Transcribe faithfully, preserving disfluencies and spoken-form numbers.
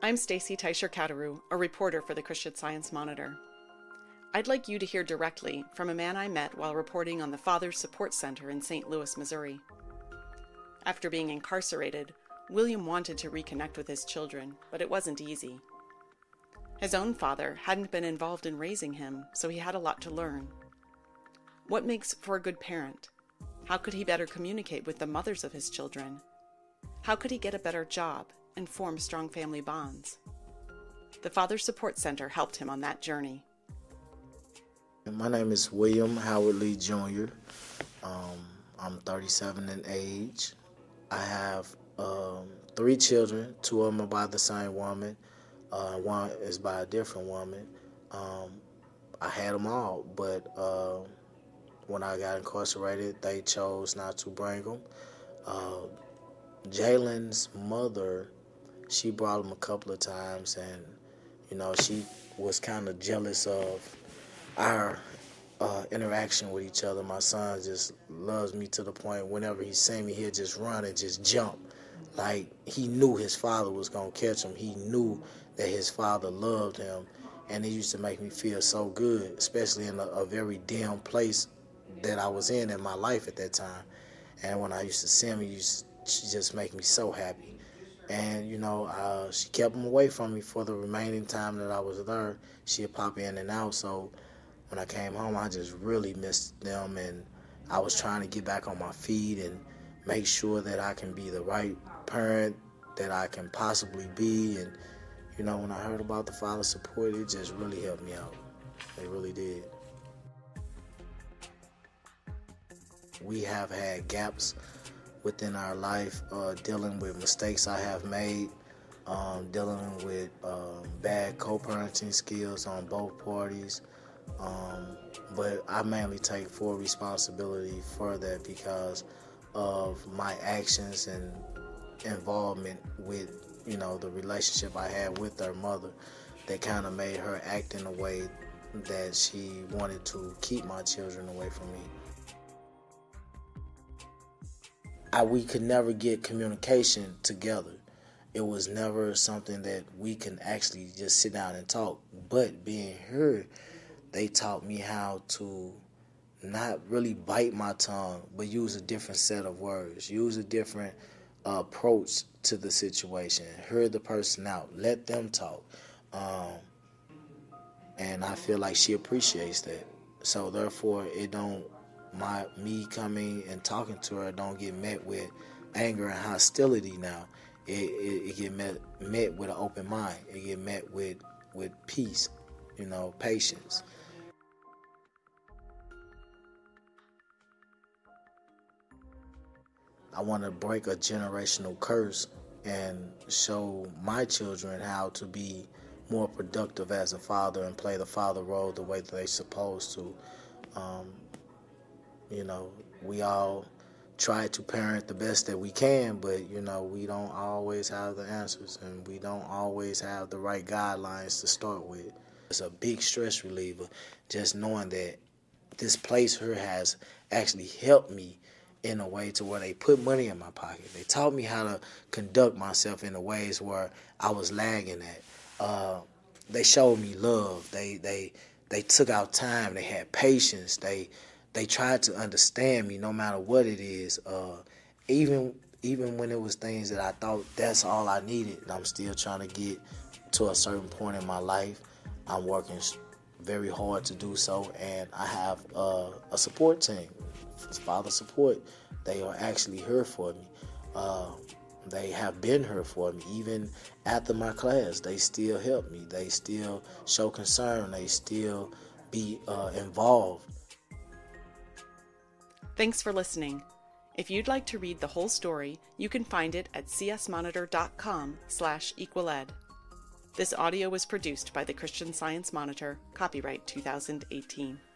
I'm Stacy Teicher Catteru, a reporter for the Christian Science Monitor. I'd like you to hear directly from a man I met while reporting on the Fathers' Support Center in Saint Louis, Missouri. After being incarcerated, William wanted to reconnect with his children, but it wasn't easy. His own father hadn't been involved in raising him, so he had a lot to learn. What makes for a good parent? How could he better communicate with the mothers of his children? How could he get a better job and form strong family bonds? The Fathers' Support Center helped him on that journey. My name is William Howard Lee Junior Um, I'm thirty-seven in age. I have um, three children. Two of them are by the same woman. Uh, one is by a different woman. Um, I had them all, but uh, when I got incarcerated, they chose not to bring them. Uh, Jalen's mother, she brought him a couple of times, and, you know, she was kind of jealous of our uh, interaction with each other. My son just loves me to the point whenever he sees me, he'll just run and just jump. Like, he knew his father was going to catch him. He knew that his father loved him, and it used to make me feel so good, especially in a, a very dim place that I was in in my life at that time. And when I used to see him, he used to, she just make me so happy. And, you know, uh, she kept him away from me for the remaining time that I was there. She'd pop in and out. So when I came home, I just really missed them. And I was trying to get back on my feet and make sure that I can be the right parent that I can possibly be. And, you know, when I heard about the father support, it just really helped me out. It really did. We have had gaps within our life, uh, dealing with mistakes I have made, um, dealing with um, bad co-parenting skills on both parties. Um, but I mainly take full responsibility for that because of my actions and involvement with, you know, the relationship I had with her mother that kind of made her act in a way that she wanted to keep my children away from me. I, we could never get communication together. It was never something that we can actually just sit down and talk. But being here, they taught me how to not really bite my tongue, but use a different set of words, use a different uh, approach to the situation, hear the person out, let them talk. Um, and I feel like she appreciates that. So therefore, it don't My me coming and talking to her don't get met with anger and hostility now. It, it, it get met, met with an open mind. It get met with, with peace, you know, patience. I want to break a generational curse and show my children how to be more productive as a father and play the father role the way that they're supposed to. Um, You know, we all try to parent the best that we can, but, you know, we don't always have the answers, and we don't always have the right guidelines to start with. It's a big stress reliever just knowing that this place here has actually helped me in a way to where they put money in my pocket. They taught me how to conduct myself in the ways where I was lagging at. Uh, they showed me love. They, they, they took out time. They had patience. They... They tried to understand me no matter what it is, uh, even even when it was things that I thought that's all I needed. And I'm still trying to get to a certain point in my life. I'm working very hard to do so, and I have uh, a support team, Father Support. They are actually here for me. Uh, they have been here for me. Even after my class, they still help me. They still show concern. They still be uh, involved. Thanks for listening. If you'd like to read the whole story, you can find it at c s monitor dot com slash equal ed. This audio was produced by the Christian Science Monitor, copyright two thousand eighteen.